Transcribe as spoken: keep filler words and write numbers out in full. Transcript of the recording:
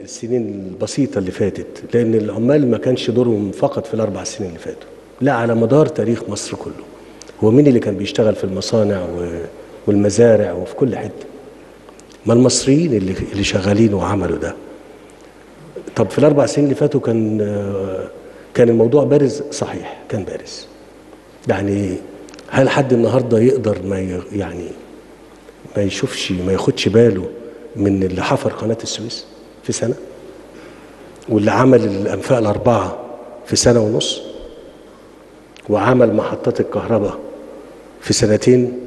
السنين البسيطة اللي فاتت، لأن العمال ما كانش دورهم فقط في الأربع سنين اللي فاتوا، لا على مدار تاريخ مصر كله. هو مين اللي كان بيشتغل في المصانع والمزارع وفي كل حتة؟ ما المصريين اللي اللي شغالين وعملوا ده. طب في الأربع سنين اللي فاتوا كان كان الموضوع بارز، صحيح كان بارز. يعني هل حد النهارده يقدر ما يعني ما يشوفش ما ياخدش باله من اللي حفر قناة السويس في سنة، واللي عمل الأنفاق الأربعة في سنة ونص، وعمل محطات الكهرباء في سنتين؟